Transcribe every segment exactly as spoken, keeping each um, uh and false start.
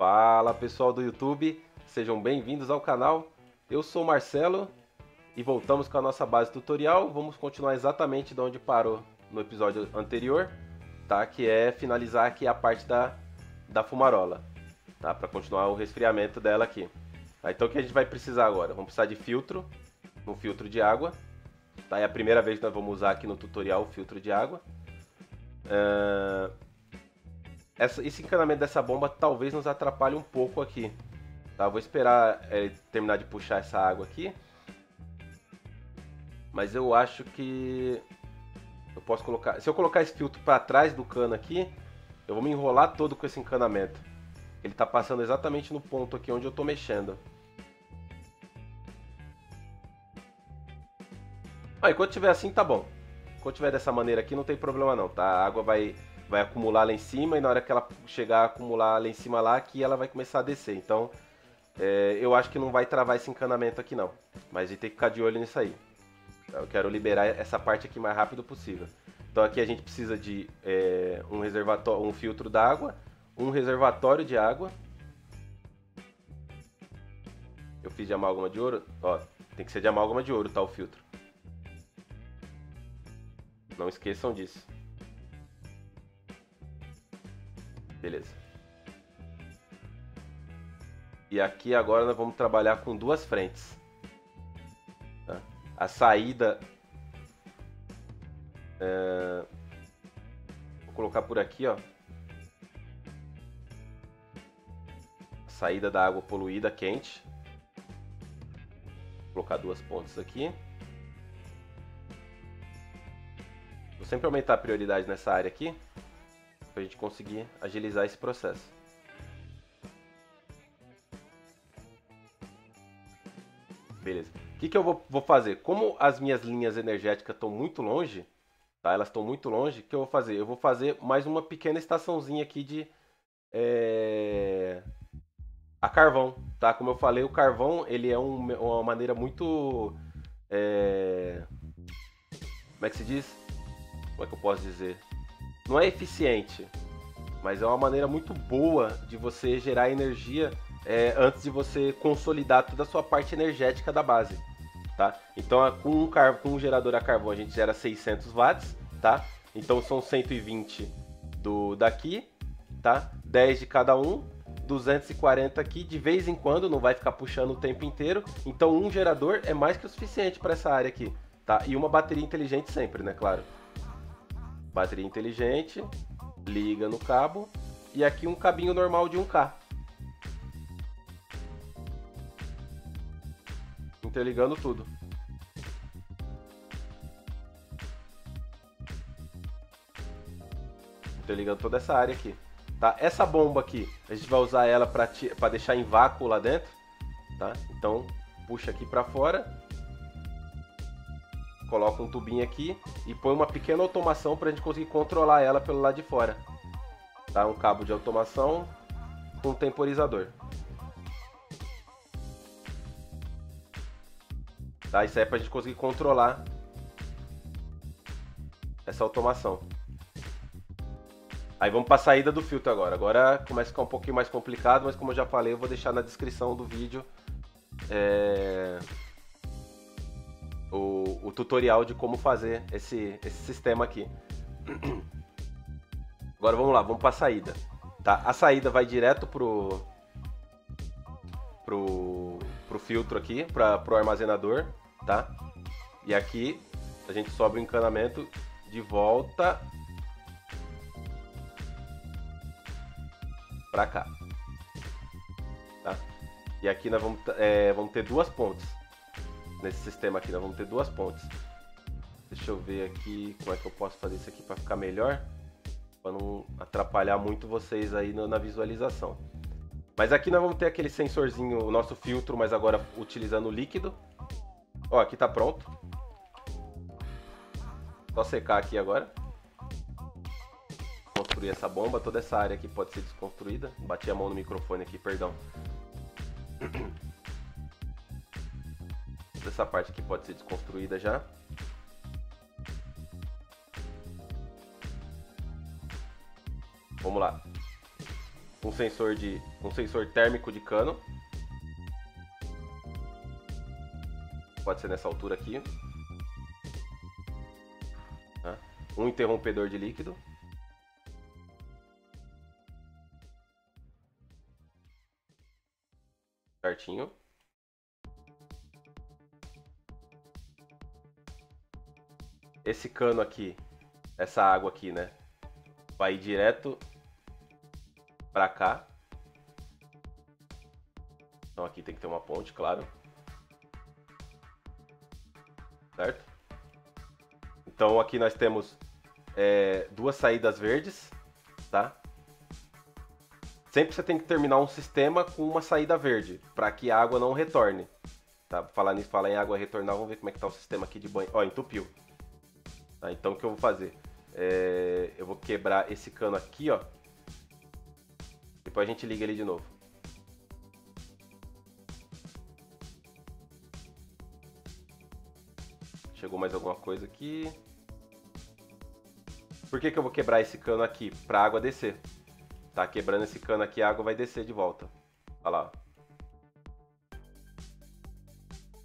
Fala pessoal do YouTube, sejam bem-vindos ao canal. Eu sou o Marcelo e voltamos com a nossa base tutorial. Vamos continuar exatamente de onde parou no episódio anterior, tá? Que é finalizar aqui a parte da, da fumarola, tá? Para continuar o resfriamento dela aqui. Tá, então o que a gente vai precisar agora? Vamos precisar de filtro, um filtro de água. Tá, é a primeira vez que nós vamos usar aqui no tutorial o filtro de água. Uh... Essa, esse encanamento dessa bomba talvez nos atrapalhe um pouco aqui, tá? Vou esperar é, terminar de puxar essa água aqui. Mas eu acho que eu posso colocar... Se eu colocar esse filtro para trás do cano aqui, eu vou me enrolar todo com esse encanamento. Ele tá passando exatamente no ponto aqui onde eu tô mexendo. Ah, enquanto tiver assim, tá bom. Enquanto tiver dessa maneira aqui, não tem problema não, tá? A água vai... vai acumular lá em cima e na hora que ela chegar a acumular lá em cima lá, aqui ela vai começar a descer. Então, é, eu acho que não vai travar esse encanamento aqui não. Mas a gente tem que ficar de olho nisso aí. Eu quero liberar essa parte aqui o mais rápido possível. Então aqui a gente precisa de é, um, reservatório, um filtro d'água, um reservatório de água. Eu fiz de amálgama de ouro. Ó, tem que ser de amálgama de ouro, tá, o filtro. Não esqueçam disso. Beleza. E aqui agora nós vamos trabalhar com duas frentes. Tá? A saída... É... Vou colocar por aqui, ó. A saída da água poluída, quente. Vou colocar duas pontas aqui. Vou sempre aumentar a prioridade nessa área aqui, para a gente conseguir agilizar esse processo. Beleza. O que, que eu vou, vou fazer? Como as minhas linhas energéticas estão muito longe, tá? Elas estão muito longe, o que eu vou fazer? Eu vou fazer mais uma pequena estaçãozinha aqui de... É... a carvão, tá? Como eu falei, o carvão ele é um, uma maneira muito... É... Como é que se diz? Como é que eu posso dizer? Não é eficiente, mas é uma maneira muito boa de você gerar energia é, antes de você consolidar toda a sua parte energética da base, tá? Então, com um, com um gerador a carvão, a gente gera seiscentos watts, tá? Então, são cento e vinte do, daqui, tá? dez de cada um, duzentos e quarenta aqui, de vez em quando, não vai ficar puxando o tempo inteiro. Então, um gerador é mais que o suficiente para essa área aqui, tá? E uma bateria inteligente sempre, né? Claro. Bateria inteligente, liga no cabo e aqui um cabinho normal de um ká. Interligando tudo. Interligando toda essa área aqui. Tá? Essa bomba aqui, a gente vai usar ela para deixar em vácuo lá dentro. Tá? Então, puxa aqui para fora. Coloca um tubinho aqui e põe uma pequena automação para a gente conseguir controlar ela pelo lado de fora. Tá? Um cabo de automação com um temporizador. Tá? Isso aí é para a gente conseguir controlar essa automação. Aí vamos para a saída do filtro agora. Agora começa a ficar um pouquinho mais complicado, mas como eu já falei, eu vou deixar na descrição do vídeo... É... O, o tutorial de como fazer esse, esse sistema aqui. Agora vamos lá, vamos para a saída. Tá? A saída vai direto pro, pro, pro filtro aqui, para pro armazenador, tá? E aqui a gente sobe o encanamento de volta para cá, tá? E aqui nós vamos, é, vamos ter duas pontes. Nesse sistema aqui nós vamos ter duas pontes. Deixa eu ver aqui como é que eu posso fazer isso aqui para ficar melhor, para não atrapalhar muito vocês aí na visualização. Mas aqui nós vamos ter aquele sensorzinho, o nosso filtro, mas agora utilizando o líquido. Ó, aqui tá pronto. Só secar aqui agora. Construir essa bomba, toda essa área aqui pode ser desconstruída. Bati a mão no microfone aqui, perdão. Essa parte aqui pode ser desconstruída já. Vamos lá. um sensor, de, um sensor térmico de cano. Pode ser nessa altura aqui. Um interrompedor de líquido. Certinho. Esse cano aqui, essa água aqui, né? Vai direto pra cá. Então aqui tem que ter uma ponte, claro. Certo? Então aqui nós temos é, duas saídas verdes, tá? Sempre você tem que terminar um sistema com uma saída verde, para que a água não retorne. Tá? Falar nisso, falar em água retornar, vamos ver como é que tá o sistema aqui de banho. Ó, entupiu. Tá, então o que eu vou fazer? É, eu vou quebrar esse cano aqui, ó. Depois a gente liga ele de novo. Chegou mais alguma coisa aqui. Por que que eu vou quebrar esse cano aqui? Pra água descer. Tá, quebrando esse cano aqui, a água vai descer de volta. Olha lá.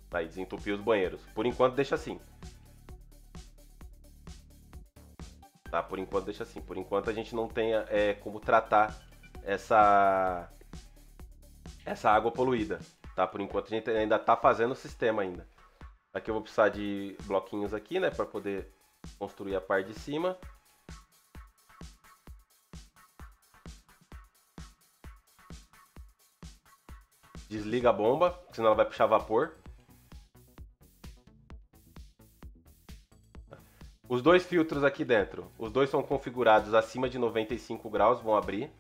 Tá, e desentupiu os banheiros. Por enquanto deixa assim. Tá, por enquanto deixa assim. Por enquanto a gente não tem é, como tratar essa, essa água poluída. Tá, por enquanto a gente ainda tá fazendo o sistema ainda. Aqui eu vou precisar de bloquinhos aqui, né, para poder construir a parte de cima. Desliga a bomba, senão ela vai puxar vapor. Os dois filtros aqui dentro, os dois são configurados acima de noventa e cinco graus, vão abrir.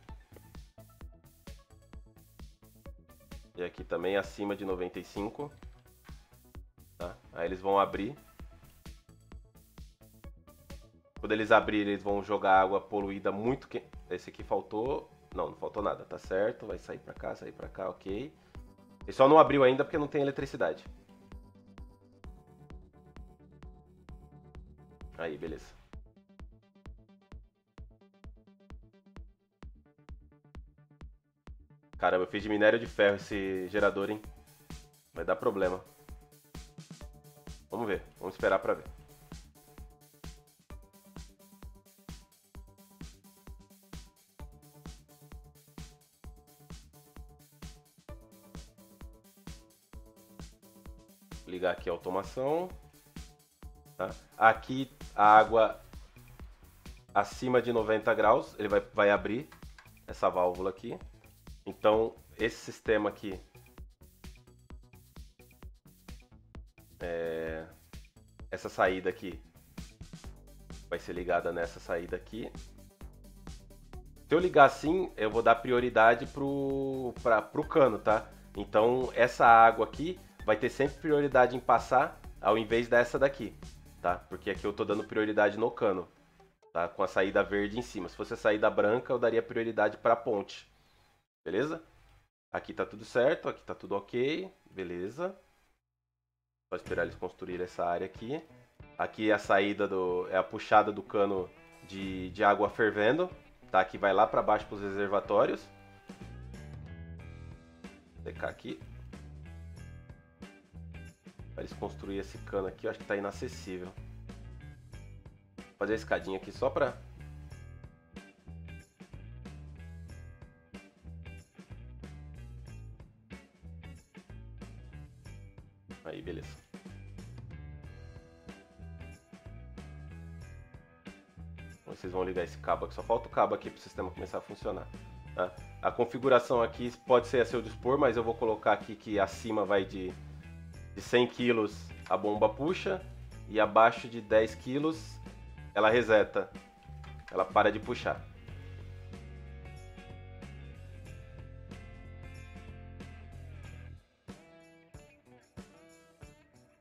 E aqui também acima de noventa e cinco. Tá? Aí eles vão abrir. Quando eles abrirem, eles vão jogar água poluída muito quente. Esse aqui faltou. Não, não faltou nada, tá certo. Vai sair pra cá, sair pra cá, ok. Ele só não abriu ainda porque não tem eletricidade. Aí, beleza. Caramba, eu fiz de minério de ferro esse gerador, hein? Vai dar problema. Vamos ver, vamos esperar pra ver. Vou ligar aqui a automação. Tá? Aqui a água acima de noventa graus, ele vai, vai abrir essa válvula aqui. Então esse sistema aqui é, essa saída aqui vai ser ligada nessa saída aqui. Se eu ligar assim, eu vou dar prioridade pro, pra, pro cano, tá? Então essa água aqui vai ter sempre prioridade em passar ao invés dessa daqui. Tá? Porque aqui eu tô dando prioridade no cano, tá? Com a saída verde em cima. Se fosse a saída branca, eu daria prioridade para a ponte. Beleza? Aqui tá tudo certo, aqui tá tudo ok. Beleza. Só esperar eles construírem essa área aqui. Aqui é a saída, do, é a puxada do cano de, de água fervendo, tá? Que vai lá para baixo para os reservatórios. Vou secar aqui. Pra eles construírem esse cano aqui, eu acho que tá inacessível. Vou fazer a escadinha aqui só pra... Aí, beleza. Então, vocês vão ligar esse cabo aqui, só falta o cabo aqui pro sistema começar a funcionar. Tá? A configuração aqui pode ser a seu dispor, mas eu vou colocar aqui que acima vai de... De cem quilos a bomba puxa e abaixo de dez quilos ela reseta, ela para de puxar.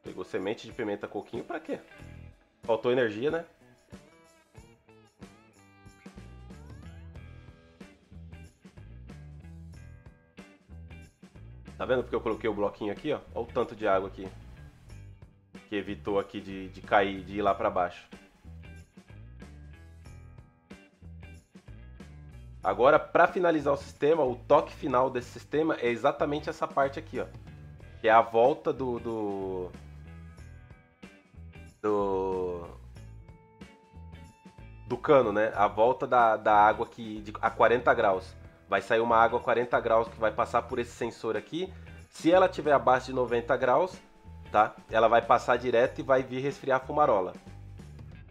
Pegou semente de pimenta coquinho pra quê? Faltou energia, né? Tá vendo porque eu coloquei o bloquinho aqui, ó? Olha o tanto de água aqui. Que evitou aqui de, de cair, de ir lá pra baixo. Agora, para finalizar o sistema, o toque final desse sistema é exatamente essa parte aqui, ó. Que é a volta do... do... do, do cano, né? A volta da, da água aqui de, a quarenta graus. Vai sair uma água a quarenta graus que vai passar por esse sensor aqui. Se ela tiver abaixo de noventa graus, tá? Ela vai passar direto e vai vir resfriar a fumarola.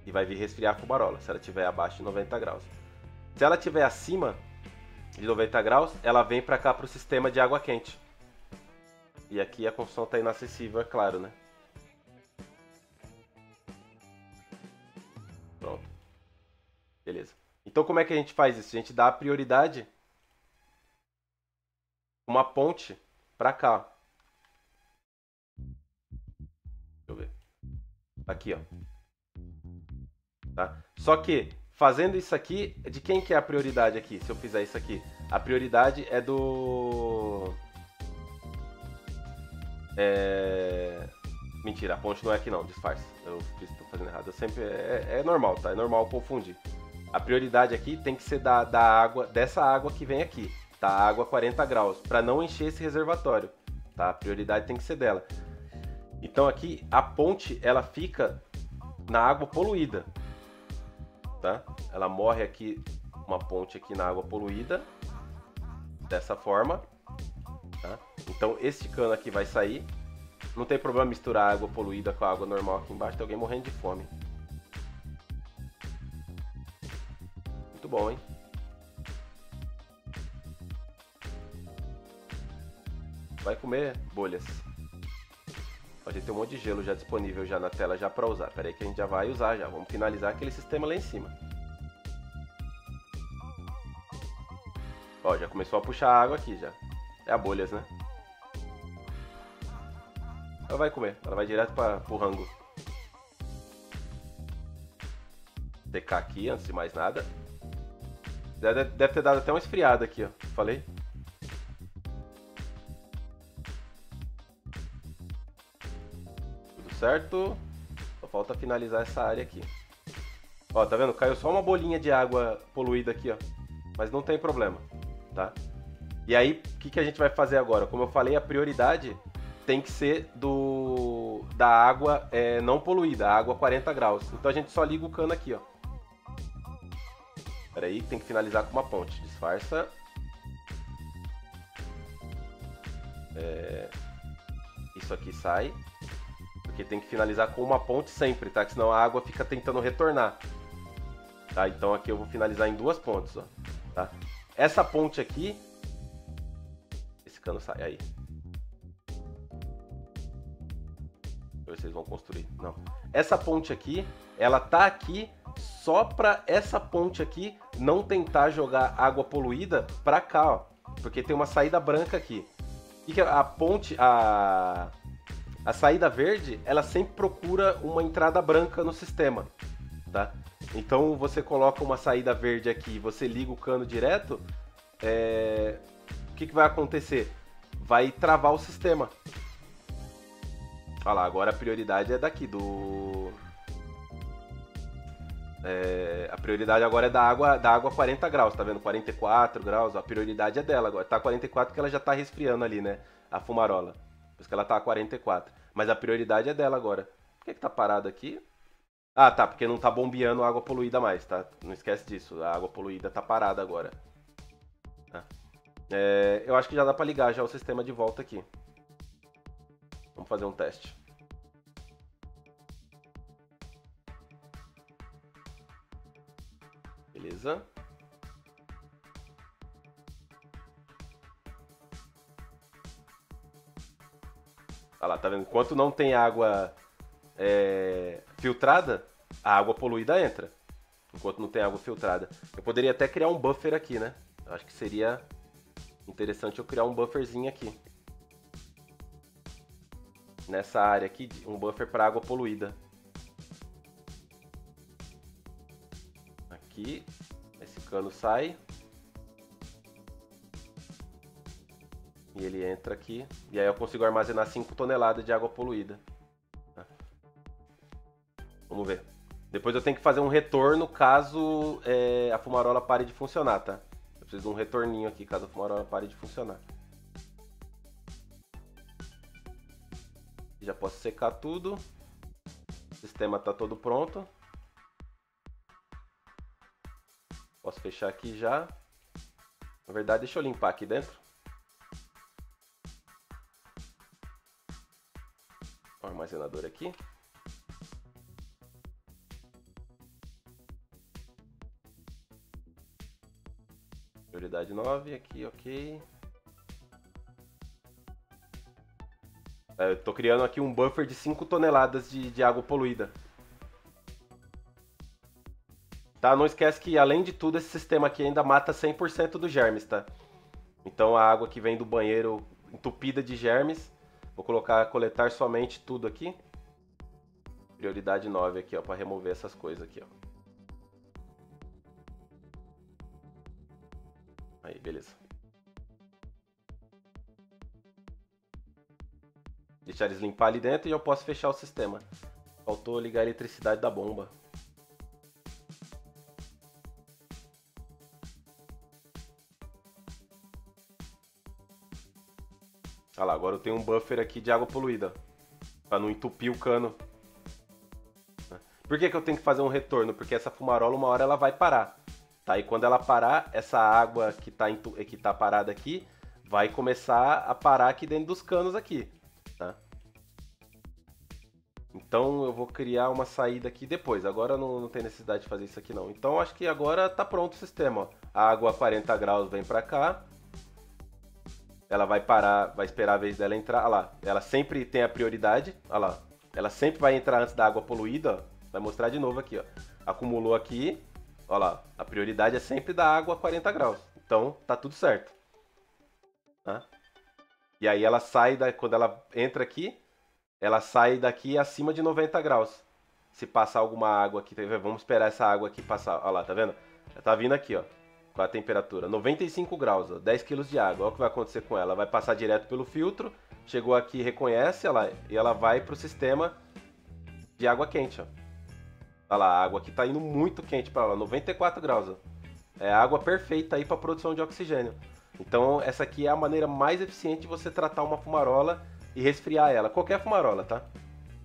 E vai vir resfriar a fumarola, se ela tiver abaixo de noventa graus. Se ela tiver acima de noventa graus, ela vem para cá para o sistema de água quente. E aqui a construção tá inacessível, é claro, né? Pronto. Beleza. Então como é que a gente faz isso? A gente dá a prioridade uma ponte para cá. Deixa eu ver. Aqui, ó. Tá? Só que fazendo isso aqui, de quem que é a prioridade aqui? Se eu fizer isso aqui, a prioridade é do... É... Mentira, a ponte não é aqui não, disfarce. Eu estou fazendo errado, eu sempre... É, é normal, tá? É normal confundir. A prioridade aqui tem que ser da, da água, dessa água que vem aqui, tá? A água quarenta graus, para não encher esse reservatório, tá? A prioridade tem que ser dela. Então aqui, a ponte, ela fica na água poluída. Tá? Ela morre aqui, uma ponte aqui na água poluída, dessa forma. Tá? Então este cano aqui vai sair. Não tem problema misturar a água poluída com a água normal aqui embaixo, tem alguém morrendo de fome. Muito bom, hein? Vai comer bolhas. A gente tem um monte de gelo já disponível já na tela já para usar. Pera aí que a gente já vai usar já. Vamos finalizar aquele sistema lá em cima. Ó, já começou a puxar água aqui já. É a bolhas, né? Ela vai comer. Ela vai direto para o rango. Secar aqui antes de mais nada. Deve, deve ter dado até uma esfriada aqui, ó. Falei? Certo? Só falta finalizar essa área aqui. Ó, tá vendo? Caiu só uma bolinha de água poluída aqui, ó. Mas não tem problema, tá? E aí, o que, que a gente vai fazer agora? Como eu falei, a prioridade tem que ser do da água é, não poluída, a água quarenta graus. Então a gente só liga o cano aqui, ó. Pera aí, tem que finalizar com uma ponte. Disfarça. É... Isso aqui sai. Porque tem que finalizar com uma ponte sempre, tá? Que senão a água fica tentando retornar. Tá? Então aqui eu vou finalizar em duas pontes, ó. Tá? Essa ponte aqui... Esse cano sai aí. Deixa eu ver se eles vão construir. Não. Essa ponte aqui, ela tá aqui só pra essa ponte aqui não tentar jogar água poluída pra cá, ó. Porque tem uma saída branca aqui. E a ponte... A... A saída verde, ela sempre procura uma entrada branca no sistema, tá? Então você coloca uma saída verde aqui, você liga o cano direto, é... o que, que vai acontecer? Vai travar o sistema. Olha lá, agora a prioridade é daqui, do... É... A prioridade agora é da água, da água quarenta graus, tá vendo? quarenta e quatro graus, a prioridade é dela agora. Tá quarenta e quatro porque ela já tá resfriando ali, né? A fumarola. Por isso que ela tá a quarenta e quatro. Mas a prioridade é dela agora. Por que que tá parado aqui? Ah, tá. Porque não tá bombeando água poluída mais, tá? Não esquece disso. A água poluída tá parada agora. Tá? É, eu acho que já dá pra ligar já o sistema de volta aqui. Vamos fazer um teste. Beleza. Olha lá, tá vendo? Enquanto não tem água é, filtrada, a água poluída entra. Enquanto não tem água filtrada. Eu poderia até criar um buffer aqui, né? Eu acho que seria interessante eu criar um bufferzinho aqui. Nessa área aqui, um buffer para água poluída. Aqui, esse cano sai. E ele entra aqui. E aí eu consigo armazenar cinco toneladas de água poluída. Tá? Vamos ver. Depois eu tenho que fazer um retorno caso é, a fumarola pare de funcionar, tá? Eu preciso de um retorninho aqui, caso uma hora pare de funcionar. Já posso secar tudo. O sistema está todo pronto. Posso fechar aqui já. Na verdade, deixa eu limpar aqui dentro. O armazenador aqui. Prioridade nove aqui, ok. Eu tô criando aqui um buffer de cinco toneladas de, de água poluída. Tá? Não esquece que, além de tudo, esse sistema aqui ainda mata cem por cento dos germes, tá? Então a água que vem do banheiro entupida de germes. Vou colocar coletar somente tudo aqui. Prioridade nove aqui, ó, para remover essas coisas aqui, ó. Aí, beleza. Deixar eles limpar ali dentro e eu posso fechar o sistema. Faltou ligar a eletricidade da bomba. Olha lá, agora eu tenho um buffer aqui de água poluída, para não entupir o cano. Por que que eu tenho que fazer um retorno? Porque essa fumarola uma hora ela vai parar. Tá? E quando ela parar, essa água que tá, que tá parada aqui vai começar a parar aqui dentro dos canos aqui. Tá? Então eu vou criar uma saída aqui depois. Agora não, não tem necessidade de fazer isso aqui não. Então acho que agora tá pronto o sistema. Ó. A água a quarenta graus vem para cá. Ela vai parar, vai esperar a vez dela entrar. Olha lá, ela sempre tem a prioridade. Olha lá, ela sempre vai entrar antes da água poluída. Ó. Vai mostrar de novo aqui, ó. Acumulou aqui. Olha lá, a prioridade é sempre da água a quarenta graus. Então tá tudo certo. Tá? E aí ela sai, da, quando ela entra aqui, ela sai daqui acima de noventa graus. Se passar alguma água aqui, vamos esperar essa água aqui passar. Olha lá, tá vendo? Ela tá vindo aqui, ó. Com a temperatura, noventa e cinco graus, ó, dez quilos de água, olha o que vai acontecer com ela, vai passar direto pelo filtro, chegou aqui, reconhece, olha lá, e ela vai para o sistema de água quente, ó. Olha lá, a água aqui está indo muito quente para lá, noventa e quatro graus, ó. É a água perfeita aí para produção de oxigênio. Então essa aqui é a maneira mais eficiente de você tratar uma fumarola e resfriar ela, qualquer fumarola, tá? Deixa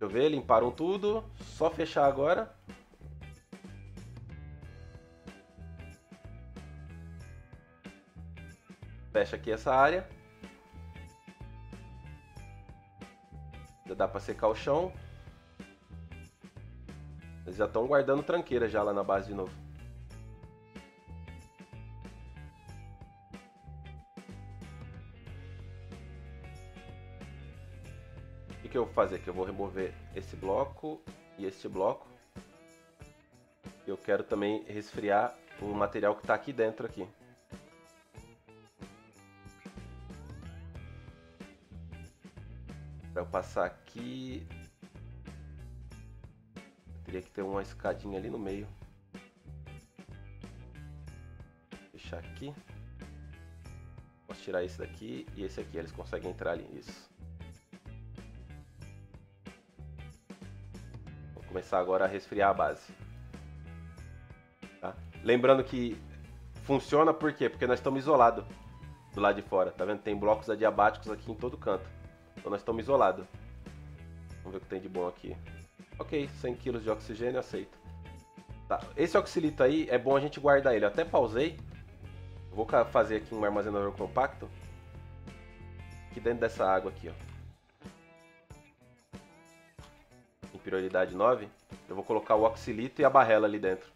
eu ver, limparam tudo, só fechar agora. Fecha aqui essa área. Já dá para secar o chão. Eles já estão guardando tranqueira já lá na base de novo. O que, que eu vou fazer aqui? Eu vou remover esse bloco e este bloco. Eu quero também resfriar o material que está aqui dentro aqui. Para eu passar aqui, eu teria que ter uma escadinha ali no meio. Fechar aqui. Posso tirar esse daqui e esse aqui, eles conseguem entrar ali, isso. Vou começar agora a resfriar a base. Tá? Lembrando que funciona por quê? Porque nós estamos isolados do lado de fora, tá vendo? Tem blocos adiabáticos aqui em todo canto. Então nós estamos isolados. Vamos ver o que tem de bom aqui. Ok, cem quilos de oxigênio, aceito. Tá, esse oxilito aí, é bom a gente guardar ele. Eu até pausei. Vou fazer aqui um armazenador compacto. Aqui dentro dessa água aqui, ó. Em prioridade nove, eu vou colocar o oxilito e a barrela ali dentro.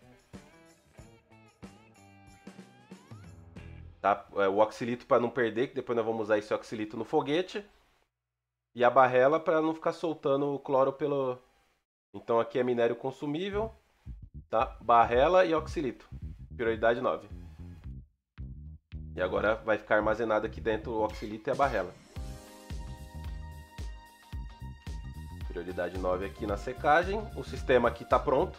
Tá? O oxilito para não perder, que depois nós vamos usar esse oxilito no foguete. E a barrela para não ficar soltando o cloro pelo... Então aqui é minério consumível, tá? Barrela e oxilito. Prioridade nove. E agora vai ficar armazenado aqui dentro o oxilito e a barrela. Prioridade nove aqui na secagem. O sistema aqui está pronto,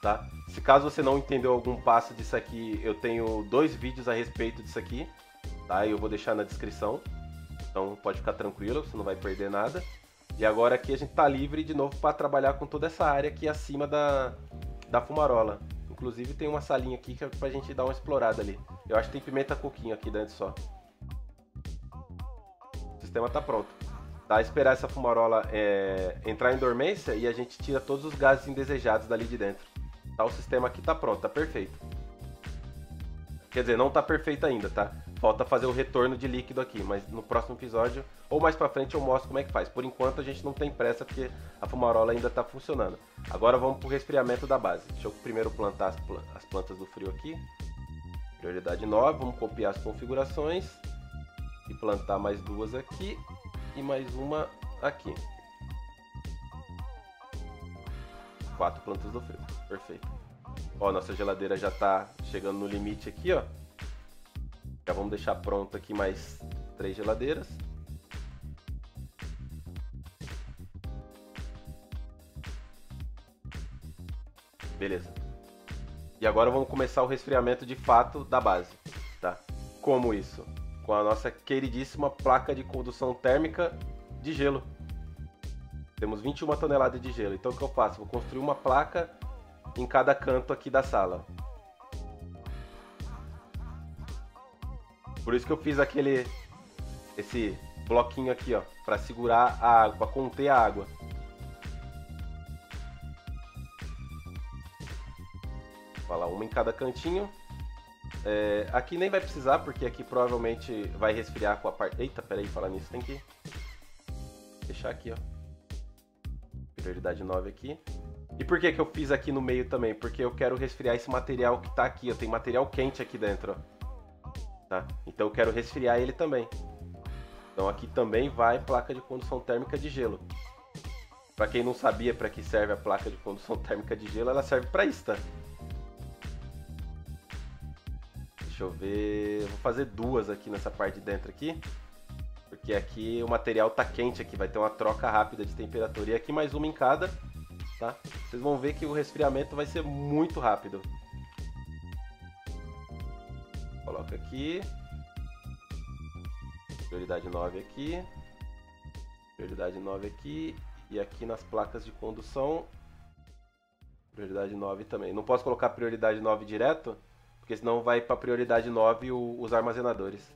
tá? Se caso você não entendeu algum passo disso aqui, eu tenho dois vídeos a respeito disso aqui, tá? Eu vou deixar na descrição. Então pode ficar tranquilo, você não vai perder nada. E agora aqui a gente está livre de novo para trabalhar com toda essa área aqui acima da, da fumarola. Inclusive tem uma salinha aqui que é para a gente dar uma explorada ali. Eu acho que tem pimenta coquinho aqui dentro só. O sistema tá pronto. Tá, esperar essa fumarola é, entrar em dormência e a gente tira todos os gases indesejados dali de dentro. Tá, o sistema aqui tá pronto, tá perfeito. Quer dizer, não tá perfeito ainda, tá? Falta fazer o retorno de líquido aqui, mas no próximo episódio ou mais pra frente eu mostro como é que faz. Por enquanto a gente não tem pressa porque a fumarola ainda tá funcionando. Agora vamos pro resfriamento da base. Deixa eu primeiro plantar as plantas do frio aqui. Prioridade nove, vamos copiar as configurações e plantar mais duas aqui e mais uma aqui. Quatro plantas do frio, perfeito. Ó, nossa geladeira já tá chegando no limite aqui, ó. Já vamos deixar pronto aqui mais três geladeiras. Beleza. E agora vamos começar o resfriamento de fato da base, tá? Como isso? Com a nossa queridíssima placa de condução térmica de gelo. Temos vinte e uma toneladas de gelo. Então o que eu faço? Vou construir uma placa em cada canto aqui da sala. Por isso que eu fiz aquele esse bloquinho aqui, ó, para segurar a água, para conter a água. Olha lá, uma em cada cantinho. É, aqui nem vai precisar, porque aqui provavelmente vai resfriar com a parte... Eita, peraí, falar nisso, tem que deixar aqui, ó. Prioridade nove aqui. E por que que eu fiz aqui no meio também? Porque eu quero resfriar esse material que tá aqui, ó. Tem material quente aqui dentro, ó. Tá? Então eu quero resfriar ele também. Então aqui também vai placa de condução térmica de gelo. Pra quem não sabia pra que serve a placa de condução térmica de gelo, ela serve pra isso, tá? Deixa eu ver... Vou fazer duas aqui nessa parte de dentro aqui. Porque aqui o material tá quente aqui, vai ter uma troca rápida de temperatura. E aqui mais uma em cada... Tá? Vocês vão ver que o resfriamento vai ser muito rápido. Coloca aqui. Prioridade nove aqui. Prioridade nove aqui. E aqui nas placas de condução. Prioridade nove também. Não posso colocar prioridade nove direto, porque senão vai para prioridade nove os armazenadores.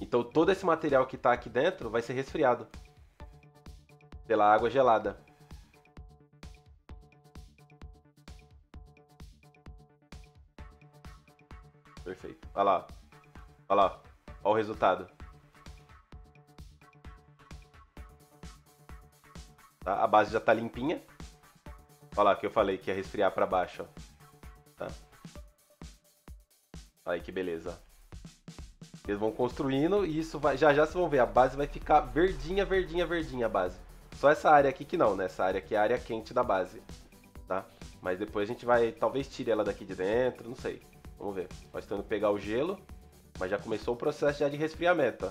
Então todo esse material que está aqui dentro vai ser resfriado pela água gelada. Perfeito. Olha lá. Olha lá. Olha o resultado. Tá? A base já tá limpinha. Olha lá que eu falei que ia resfriar para baixo. Ó. Tá? Aí que beleza. Eles vão construindo e isso vai... já já vocês vão ver. A base vai ficar verdinha, verdinha, verdinha a base. Só essa área aqui que não, né? Essa área aqui é a área quente da base. Tá? Mas depois a gente vai... Talvez tire ela daqui de dentro, não sei. Vamos ver. Nós estamos pegar o gelo, mas já começou o processo já de resfriamento. Ó.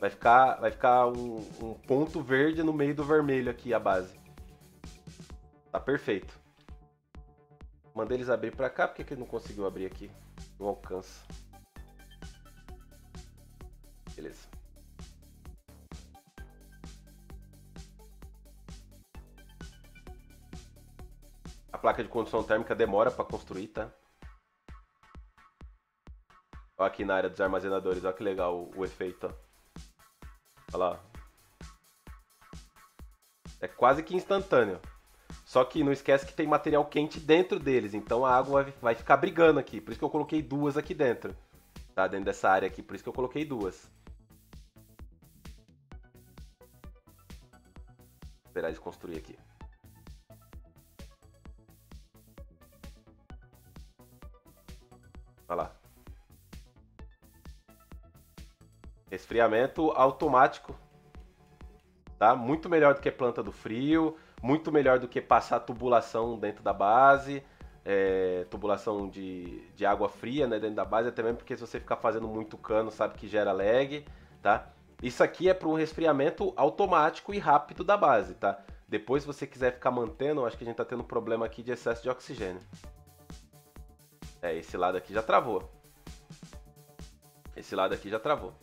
Vai ficar, vai ficar um, um ponto verde no meio do vermelho aqui, a base. Tá perfeito. Mandei eles abrir pra cá, porque que ele não conseguiu abrir aqui? Não alcança. Beleza. A placa de condução térmica demora pra construir, tá? Olha aqui na área dos armazenadores, olha que legal o, o efeito. Ó. Olha lá. É quase que instantâneo. Só que não esquece que tem material quente dentro deles, então a água vai, vai ficar brigando aqui. Por isso que eu coloquei duas aqui dentro. Tá? Dentro dessa área aqui, por isso que eu coloquei duas. Vou esperar eles construir aqui. Olha lá. Resfriamento automático, tá? Muito melhor do que planta do frio, muito melhor do que passar tubulação dentro da base, é, tubulação de, de água fria, né, dentro da base, até mesmo porque se você ficar fazendo muito cano, sabe que gera lag, tá? Isso aqui é para um resfriamento automático e rápido da base, tá? Depois, se você quiser ficar mantendo, acho que a gente tá tendo problema aqui de excesso de oxigênio. É, esse lado aqui já travou. Esse lado aqui já travou.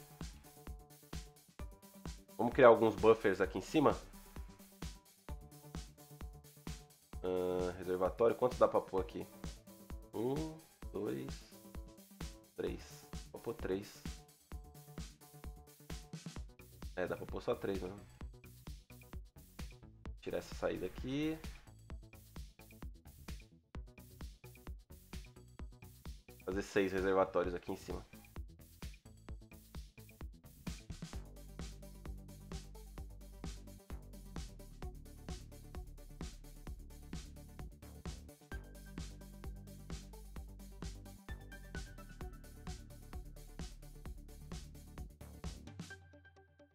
Vamos criar alguns buffers aqui em cima. Uh, reservatório, quanto dá pra pôr aqui? Um, dois, pôr três. É, dá pra pôr só três, né? Tirar essa saída aqui. Fazer seis reservatórios aqui em cima.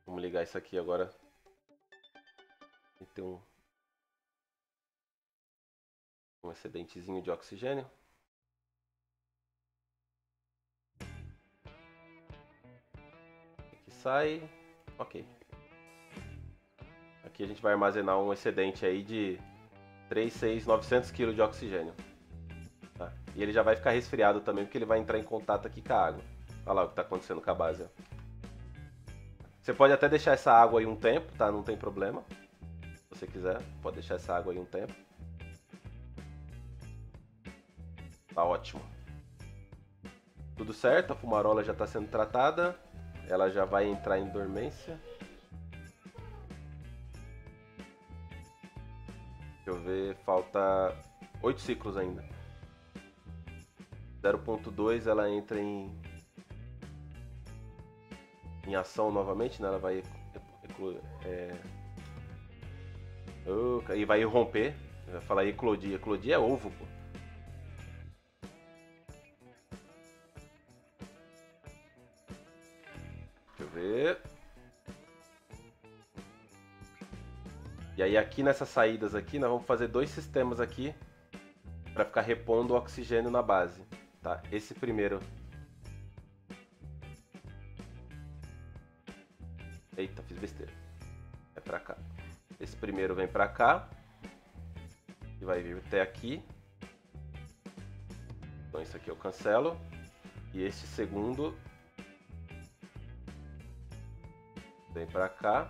Vamos ligar isso aqui agora. Tem um, um excedentezinho de oxigênio. Aqui sai. Ok. Aqui a gente vai armazenar um excedente aí de três, seis, novecentos quilos de oxigênio. Tá. E ele já vai ficar resfriado também, porque ele vai entrar em contato aqui com a água. Olha lá o que está acontecendo com a base, ó. Você pode até deixar essa água aí um tempo, tá? Não tem problema. Se você quiser, pode deixar essa água aí um tempo. Tá ótimo. Tudo certo, a fumarola já tá sendo tratada. Ela já vai entrar em dormência. Deixa eu ver, falta oito ciclos ainda. zero ponto dois ela entra em... em ação novamente, né? Ela vai é... oh, e vai romper. Vai falar eclodir. Eclodir é ovo, pô. Deixa eu ver. E aí aqui nessas saídas aqui, nós vamos fazer dois sistemas aqui para ficar repondo o oxigênio na base, tá? Esse primeiro. Eita, fiz besteira. É pra cá. Esse primeiro vem pra cá. E vai vir até aqui. Então isso aqui eu cancelo. E esse segundo vem pra cá.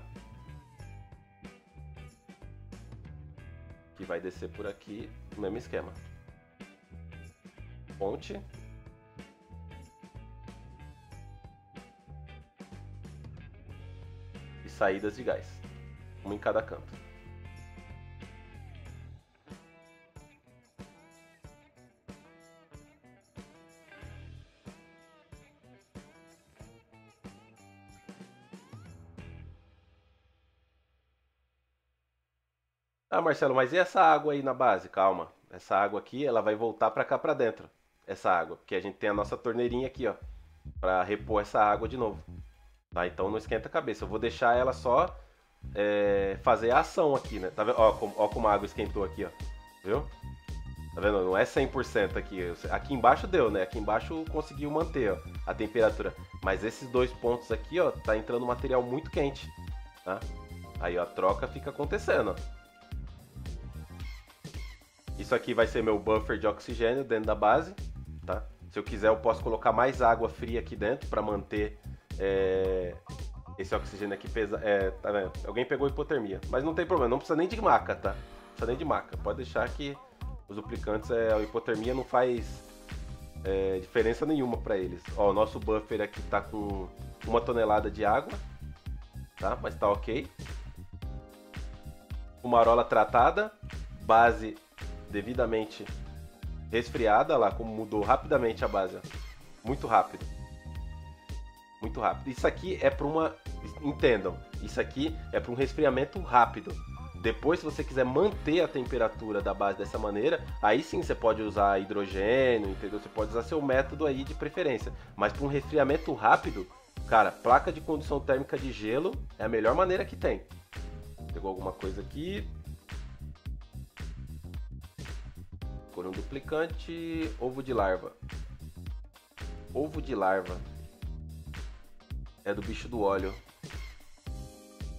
Que vai descer por aqui. O mesmo esquema. Ponte. Saídas de gás, uma em cada canto. Ah, Marcelo, mas e essa água aí na base? Calma, essa água aqui, ela vai voltar para cá para dentro, essa água, porque a gente tem a nossa torneirinha aqui, ó, para repor essa água de novo. Tá, então não esquenta a cabeça, eu vou deixar ela só é, fazer a ação aqui, né? Tá vendo? Ó, com, ó como a água esquentou aqui, ó. Viu? Tá vendo? Não é cem por cento aqui. Aqui embaixo deu, né? Aqui embaixo conseguiu manter, ó, a temperatura. Mas esses dois pontos aqui, ó, tá entrando material muito quente, tá? Aí, ó, a troca fica acontecendo, ó. Isso aqui vai ser meu buffer de oxigênio dentro da base, tá? Se eu quiser, eu posso colocar mais água fria aqui dentro para manter... É... esse oxigênio aqui pesa. É... Tá vendo? Alguém pegou hipotermia. Mas não tem problema, não precisa nem de maca, tá? Não precisa nem de maca. Pode deixar que os duplicantes, é... a hipotermia não faz é... diferença nenhuma pra eles. Ó, o nosso buffer aqui tá com uma tonelada de água. Tá? Mas tá ok. Fumarola tratada. Base devidamente resfriada. Olha lá como mudou rapidamente a base. Ó. Muito rápido. Muito rápido. Isso aqui é para uma... Entendam, isso aqui é para um resfriamento rápido. Depois, se você quiser manter a temperatura da base dessa maneira, aí sim você pode usar hidrogênio, entendeu? Você pode usar seu método aí de preferência. Mas para um resfriamento rápido, cara, placa de condução térmica de gelo é a melhor maneira que tem. Pegou alguma coisa aqui. Cor um duplicante. Ovo de larva. Ovo de larva. É do bicho do óleo.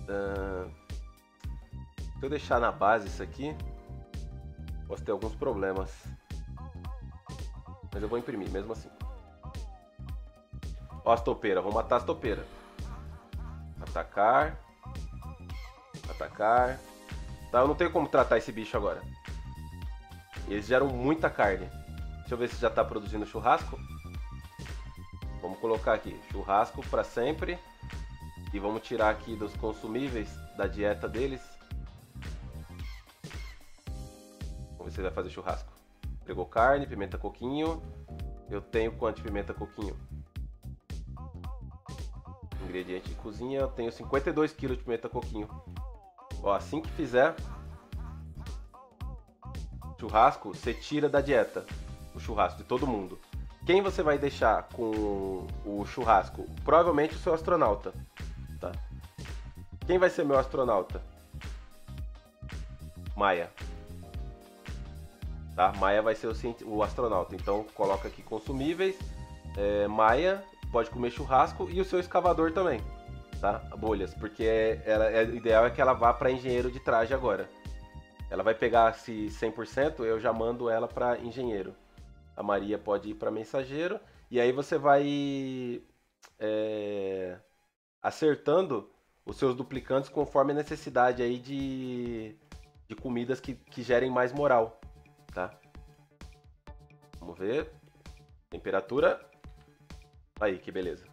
Uh, se eu deixar na base isso aqui, posso ter alguns problemas. Mas eu vou imprimir, mesmo assim. Ó as topeiras, vou matar as topeiras. Atacar. Atacar. Tá, eu não tenho como tratar esse bicho agora. Eles geram muita carne. Deixa eu ver se já tá produzindo churrasco. Vamos Vamos colocar aqui, churrasco para sempre. E vamos tirar aqui dos consumíveis da dieta deles. Vamos ver se ele vai fazer churrasco. Pegou carne, pimenta coquinho. Eu tenho quanto de pimenta coquinho? Ingrediente de cozinha, eu tenho cinquenta e dois quilos de pimenta coquinho. Ó, assim que fizer churrasco, você tira da dieta o churrasco de todo mundo. Quem você vai deixar com o churrasco? Provavelmente o seu astronauta, tá? Quem vai ser meu astronauta? Maia. Tá? Maia vai ser o, o astronauta. Então coloca aqui consumíveis, é, Maia pode comer churrasco e o seu escavador também, tá? Bolhas, porque ela, é, o ideal é que ela vá para engenheiro de traje agora. Ela vai pegar se cem por cento, eu já mando ela para engenheiro. A Maria pode ir para mensageiro e aí você vai é, acertando os seus duplicantes conforme a necessidade aí de, de comidas que, que gerem mais moral. Tá? Vamos ver. Temperatura. Aí, que beleza.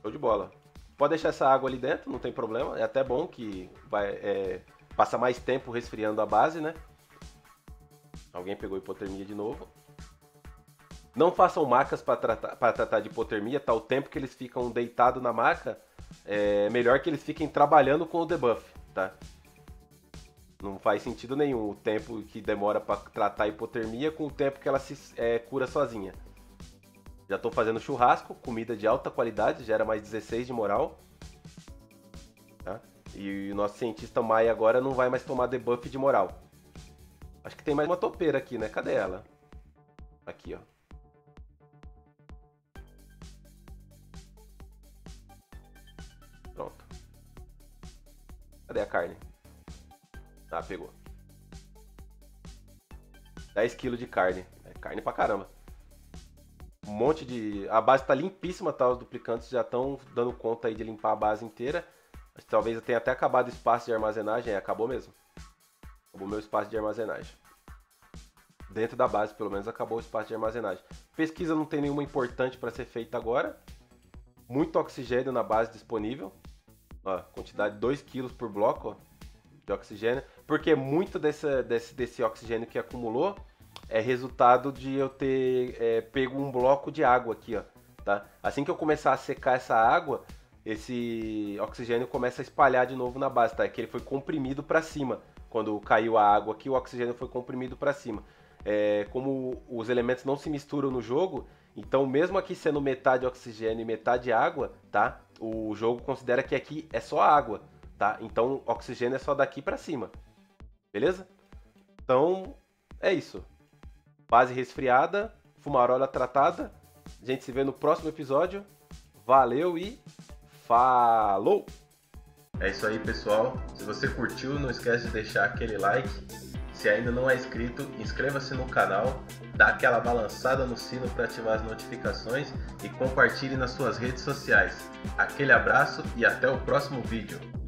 Show de bola. Pode deixar essa água ali dentro, não tem problema. É até bom que vai, é, passa mais tempo resfriando a base, né? Alguém pegou hipotermia de novo. Não façam macas para tratar, para tratar de hipotermia. Tá, o tempo que eles ficam deitados na maca, é melhor que eles fiquem trabalhando com o debuff, tá? Não faz sentido nenhum o tempo que demora para tratar a hipotermia com o tempo que ela se é, cura sozinha. Já estou fazendo churrasco, comida de alta qualidade, gera mais dezesseis de moral. Tá? E o nosso cientista Maia agora não vai mais tomar debuff de moral. Acho que tem mais uma topeira aqui, né? Cadê ela? Aqui, ó. Pronto. Cadê a carne? Tá, pegou. dez quilos de carne. É carne pra caramba. Um monte de... A base tá limpíssima, tá? Os duplicantes já estão dando conta aí de limpar a base inteira. Talvez eu tenha até acabado o espaço de armazenagem. É, acabou mesmo. Acabou o meu espaço de armazenagem. Dentro da base, pelo menos, acabou o espaço de armazenagem. Pesquisa não tem nenhuma importante pra ser feita agora. Muito oxigênio na base disponível. Ó, quantidade de dois quilos por bloco, ó, de oxigênio, porque muito desse, desse, desse oxigênio que acumulou é resultado de eu ter é, pego um bloco de água aqui, ó, tá? Assim que eu começar a secar essa água, esse oxigênio começa a espalhar de novo na base, tá? É que ele foi comprimido para cima, quando caiu a água aqui, o oxigênio foi comprimido para cima. É, como os elementos não se misturam no jogo, então mesmo aqui sendo metade oxigênio e metade água, tá? O jogo considera que aqui é só água. Tá? Então, oxigênio é só daqui pra cima. Beleza? Então, é isso. Base resfriada, fumarola tratada. A gente se vê no próximo episódio. Valeu e falou! É isso aí, pessoal. Se você curtiu, não esquece de deixar aquele like. Se ainda não é inscrito, inscreva-se no canal, dá aquela balançada no sino para ativar as notificações e compartilhe nas suas redes sociais. Aquele abraço e até o próximo vídeo.